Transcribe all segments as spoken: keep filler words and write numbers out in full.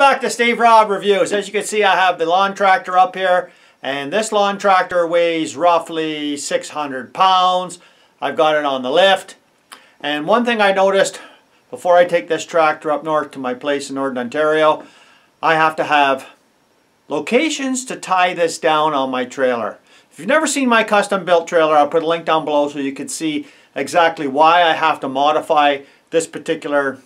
back to Steve Rob Reviews. As you can see, I have the lawn tractor up here, and this lawn tractor weighs roughly six hundred pounds. I've got it on the lift, and one thing I noticed before I take this tractor up north to my place in Northern Ontario, I have to have locations to tie this down on my trailer. If you've never seen my custom built trailer, I'll put a link down below so you can see exactly why I have to modify this particular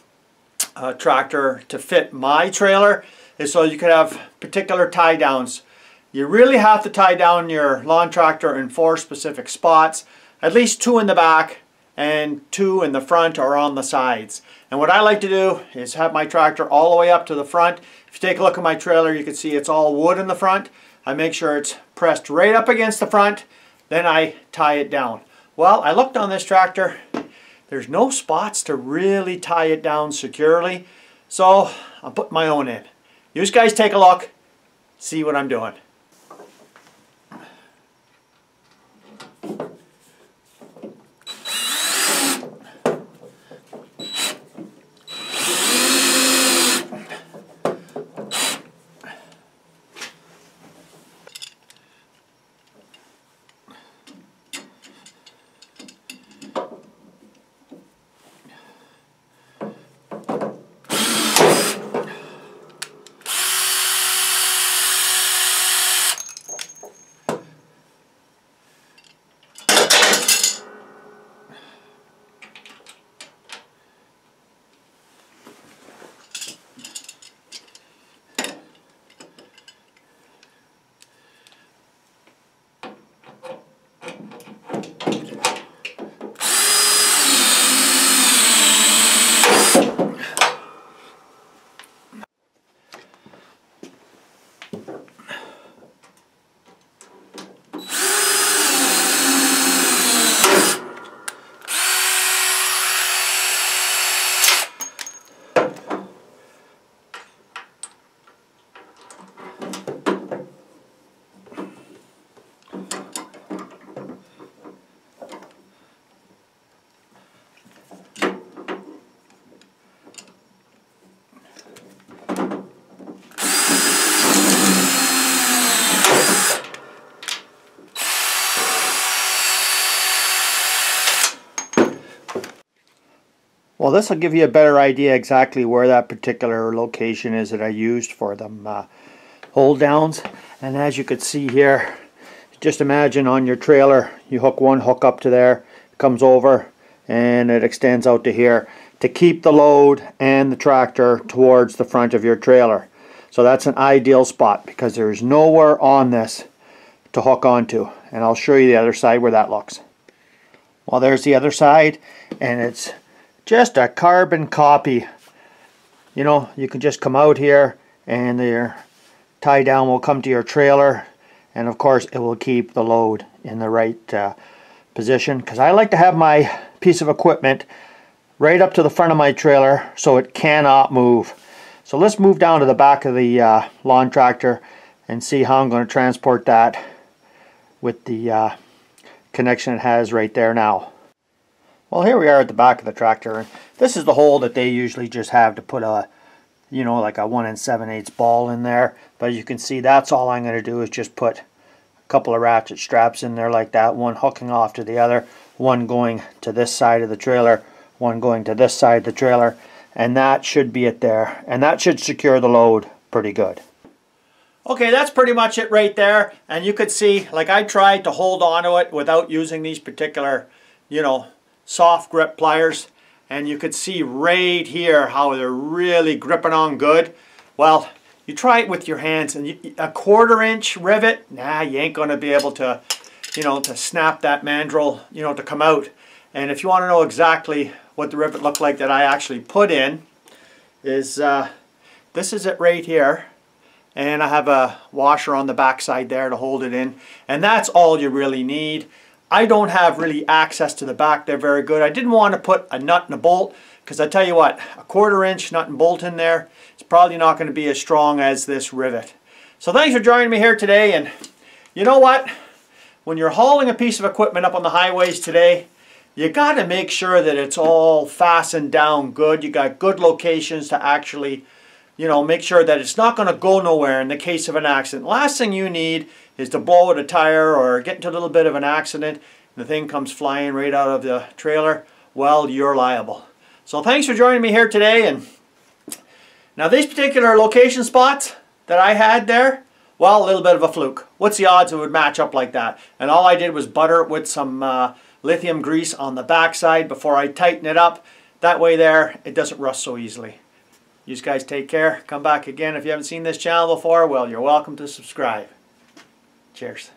Uh, tractor to fit my trailer, is so you could have particular tie downs. You really have to tie down your lawn tractor in four specific spots, at least two in the back and two in the front or on the sides. And what I like to do is have my tractor all the way up to the front. If you take a look at my trailer, you can see it's all wood in the front. I make sure it's pressed right up against the front, then I tie it down. Well, I looked on this tractor, there's no spots to really tie it down securely, so I'll put my own in. You guys take a look, see what I'm doing. Well, this will give you a better idea exactly where that particular location is that I used for them uh, hold downs. And as you could see here, just imagine on your trailer, you hook one hook up to there, it comes over and it extends out to here to keep the load and the tractor towards the front of your trailer. So that's an ideal spot because there's nowhere on this to hook onto. And I'll show you the other side where that looks. Well, there's the other side, and it's just a carbon copy. You know, you can just come out here and your tie down will come to your trailer, and of course it will keep the load in the right uh, position, because I like to have my piece of equipment right up to the front of my trailer so it cannot move. So let's move down to the back of the uh, lawn tractor and see how I'm going to transport that with the uh, connection it has right there now. Well, here we are at the back of the tractor, and this is the hole that they usually just have to put a, you know, like a one and seven eighths ball in there. But as you can see, that's all I'm going to do is just put a couple of ratchet straps in there like that, one hooking off to the other, one going to this side of the trailer, one going to this side of the trailer, and that should be it there. And that should secure the load pretty good. Okay, that's pretty much it right there. And you could see, like, I tried to hold onto it without using these particular, you know, soft grip pliers, and you could see right here how they're really gripping on good. Well, you try it with your hands, and you, a quarter inch rivet, nah, you ain't going to be able to, you know, to snap that mandrel, you know, to come out. And if you want to know exactly what the rivet looked like that I actually put in, is uh, this is it right here, and I have a washer on the back side there to hold it in, and that's all you really need. I don't have really access to the back there very good. I didn't want to put a nut and a bolt, because I tell you what, a quarter inch nut and bolt in there, it's probably not going to be as strong as this rivet. So thanks for joining me here today, and you know what? When you're hauling a piece of equipment up on the highways today, you got to make sure that it's all fastened down good. You got good locations to actually you know, make sure that it's not going to go nowhere in the case of an accident. Last thing you need is to blow out a tire or get into a little bit of an accident. The thing comes flying right out of the trailer. Well, you're liable. So thanks for joining me here today. And now these particular location spots that I had there, well, a little bit of a fluke. What's the odds it would match up like that? And all I did was butter it with some uh, lithium grease on the backside before I tighten it up. That way there, it doesn't rust so easily. You guys take care. Come back again. If you haven't seen this channel before, well, you're welcome to subscribe. Cheers.